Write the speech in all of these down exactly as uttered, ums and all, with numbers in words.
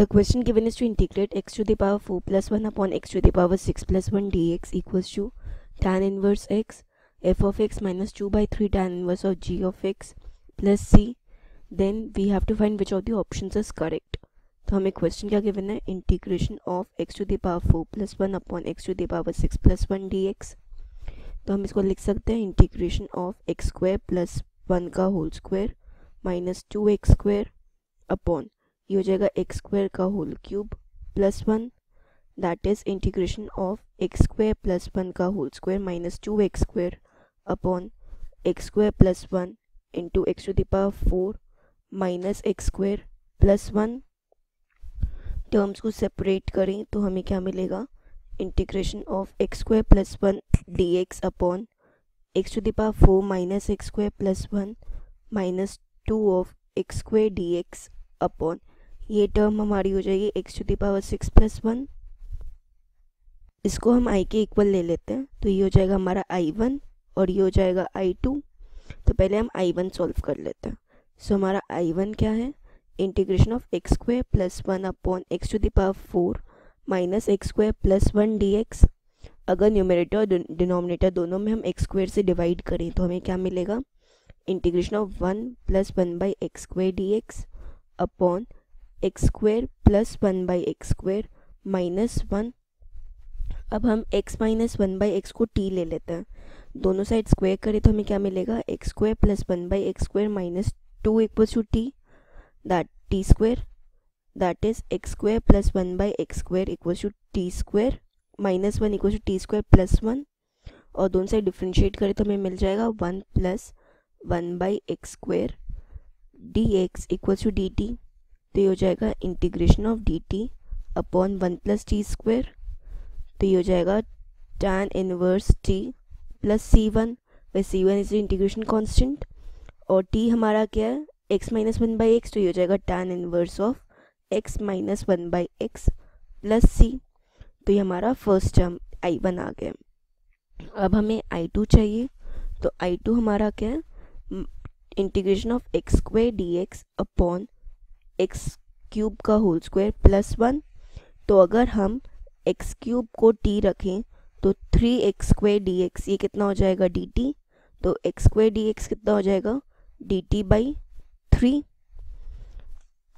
The question given is to integrate x to the power four plus one upon x to the power six plus one dx equals to tan inverse x f of x minus two by three tan inverse of g of x plus c. Then we have to find which of the options is correct. तो हमें question क्या given है, integration of x to the power four plus one upon x to the power six plus one dx. तो हम इसको लिख सकते हैं integration of x square plus one का whole square minus two x square upon ये हो जाएगा x स्क्वायर का whole cube plus one, that is integration of x square plus one का whole square minus two x square upon x square plus one into x to the power four minus x square plus one. Terms को separate करें तो हमें क्या मिलेगा, integration of x square plus one d x upon x to the power four minus x square plus one minus two of x square d x upon ये term हमारी हो जाएगी x to the power six plus one. इसको हम आई के equal ले लेते हैं तो ये हो जाएगा हमारा आई वन और ये हो जाएगा आई टू. तो पहले हम आई वन सॉल्व कर लेते हैं. सो हमारा आई वन क्या है, integration of x square plus one upon x to the power four minus x square plus one d x. अगर न्यूमरेटर और डिनोमिनेटर दोनों में हम एक्स स्क्वायर से डिवाइड करें तो हमें क्या मिलेगा, integration of one plus one by x square d x upon x square plus one by x square minus one. अब हम x minus one by x को टी ले लेते हैं, दोनों साइड स्क्वायर करें तो हमें क्या मिलेगा, x square plus one by x square minus two equals to t, that t square, that is x square plus one by x square equals to t square minus one equals to t square plus one. और दोनों side differentiate करें तो हमें मिल जाएगा one plus one by x square dx equals to dt. तो ये हो जाएगा integration of dt upon one plus t square. तो ये हो जाएगा tan inverse t plus c one, where c one is the integration constant और t हमारा क्या है, x minus one by x. तो ये हो जाएगा tan inverse of x minus one by x plus c. तो ये हमारा फर्स्ट टर्म आई वन आ गया. अब हमें आई टू चाहिए तो आई टू हमारा क्या है, integration of x square d x upon x cube का होल स्क्वायर प्लस वन. तो अगर हम एक्स क्यूब को टी रखें तो three x square d x ये कितना हो जाएगा डी टी. तो एक्स स्क्वायर डी एक्स कितना हो जाएगा डी टी बाई थ्री.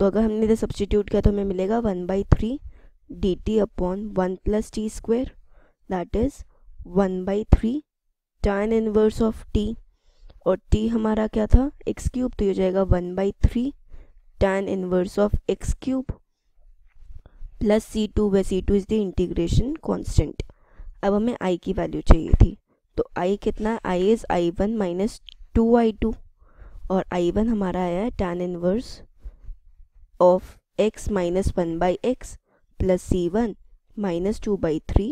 तो अगर हमने इधर सब्सटीट्यूट किया तो हमें मिलेगा one by three d t upon one plus t square, that is one by three tan inverse of t. और t हमारा क्या था, एक्स क्यूब. तो ये हो जाएगा one by three tan inverse of x cube plus c two, where c two is the integration constant. अब हमें i की वैल्यू चाहिए थी तो i कितना है, i is I one minus two I two और आई वन हमारा आया है tan inverse of x minus one by x plus c one minus two by three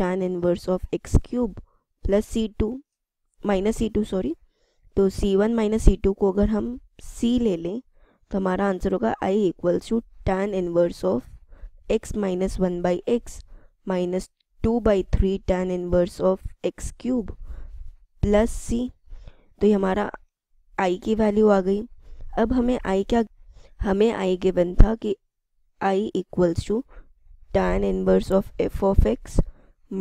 tan inverse of x cube plus c two minus c two sorry. तो c one minus c two को अगर हम c ले लें तो हमारा answer होगा i equals to tan inverse of x minus one by x minus two by three tan inverse of x cube plus c. तो ये हमारा आई की वैल्यू आ गई. अब हमें आई क्या, हमें आई गिवन था कि आई equals to tan inverse of f of x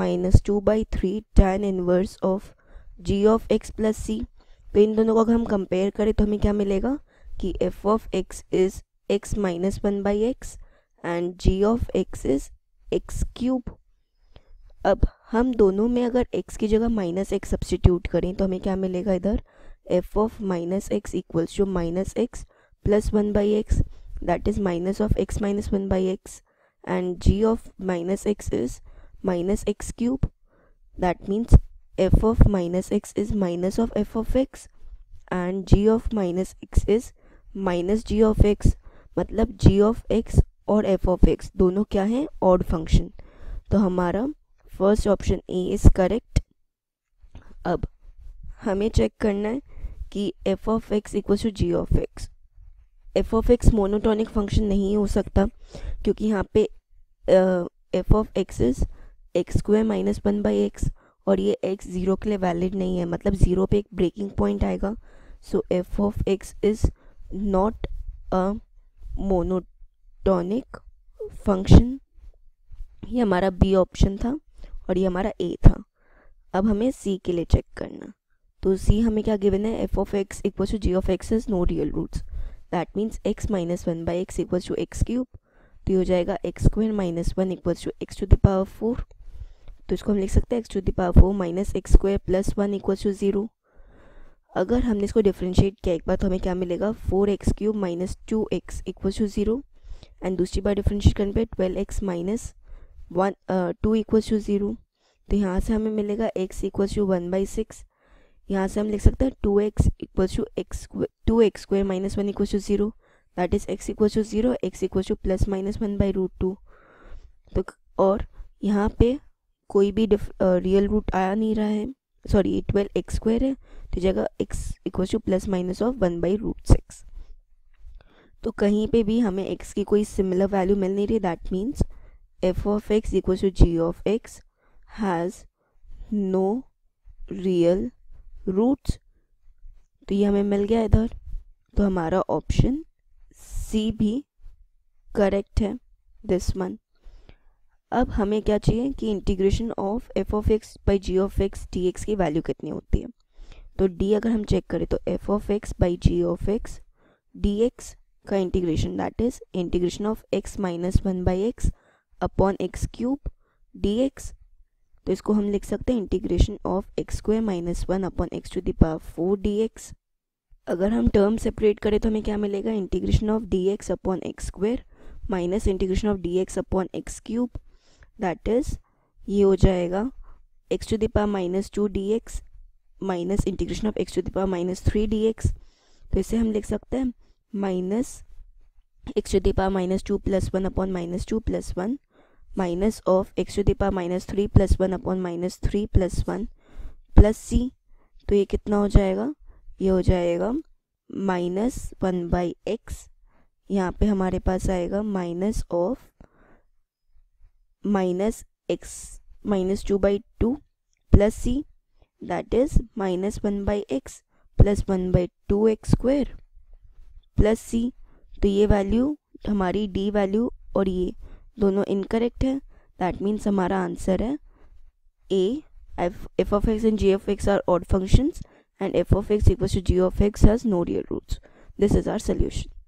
minus two by three tan inverse of g of x plus c. तो इन दोनों को अगर हम कंपेयर करें तो हमें क्या मिलेगा कि f of x is x minus one by x and g of x is x cube. अब हम दोनों में अगर एक्स की जगह माइनस एक्स सब्सटीट्यूट करें तो हमें क्या मिलेगा, इधर f of minus x equals to minus x plus one by x, that is minus of x minus one by x and g of minus x is minus x cube, that means f of minus x is minus of f of x and g of minus x is minus g of x. मतलब g of x और f of x दोनों क्या हैं, odd function. तो हमारा first option A is correct. अब हमें check करना है कि f of x equals to g of x. F of x monotonic function नहीं हो सकता क्योंकि यहाँ पे f of x is x square minus one by x और ये एक्स ज़ीरो के लिए वैलिड नहीं है. मतलब ज़ीरो पे एक ब्रेकिंग पॉइंट आएगा. So f of x is not a monotonic function, ये हमारा बी ऑप्शन था और ये हमारा ए था। अब हमें सी के लिए चेक करना, तो सी हमें क्या गिवन है, f of x equal to g of x is no real roots, that means x minus one by x equal to x cube, तो ये हो जाएगा x square minus one equal to x to the power four. तो इसको हम लिख सकते हैं x to the power four minus x square plus one equal to zero. अगर हमने इसको डिफ्रेंशिएट किया एक बार तो हमें क्या मिलेगा, four x cube minus two x equal to zero, and दूसरी बार डिफ्रेंशिएट करने पर twelve x minus one two equal to zero, तो यहाँ से हमें मिलेगा x equal to one by six. यहाँ से हम लिख सकते हैं two x equal to x two x square minus one equal to zero, that is x equal to zero x equal to plus minus one by root two. तो और यहाँ पे कोई भी रियल रूट आया नहीं रहा है, सॉरी ट्वेल्व एक्स स्क्वायर है, तो जगह x equal to plus minus of one by root six. तो कहीं पे भी हमें एक्स की कोई सिमिलर वैल्यू मिल नहीं रही, that means f of x equal to g of x has no real roots. तो ये हमें मिल गया इधर, तो हमारा ऑप्शन सी भी करेक्ट है, दिस वन। अब हमें क्या चाहिए कि integration of f of x by g of x d x की वैल्यू कितनी होती है। तो डी अगर हम चेक करें तो f of x by g of x d x का integration, that is integration of x minus one by x upon x cube d x. तो इसको हम लिख सकते हैं integration of x square minus one upon x to the power four d x. अगर हम term separate करें तो हमें क्या मिलेगा, integration of d x upon x square minus integration of d x upon x cube, that is ये हो जाएगा x to the power minus two d x minus integration of x to the power minus three d x. तो इसे हम लिख सकते हैं minus x to the power minus two plus one upon minus two plus one minus of x to the power minus three plus one upon minus three plus one plus c. तो ये कितना हो जाएगा, ये हो जाएगा minus one by x, यहाँ पे हमारे पास आएगा minus of minus x minus two by two plus c, that is minus one by x plus one by two x square plus c. तो ये वैल्यू हमारी डी वैल्यू और ये दोनों इनकरेक्ट है, दैट मीन्स हमारा आंसर है ए। F of x and g of x are odd functions, and f of x equals to g of x has no real roots. This is our solution.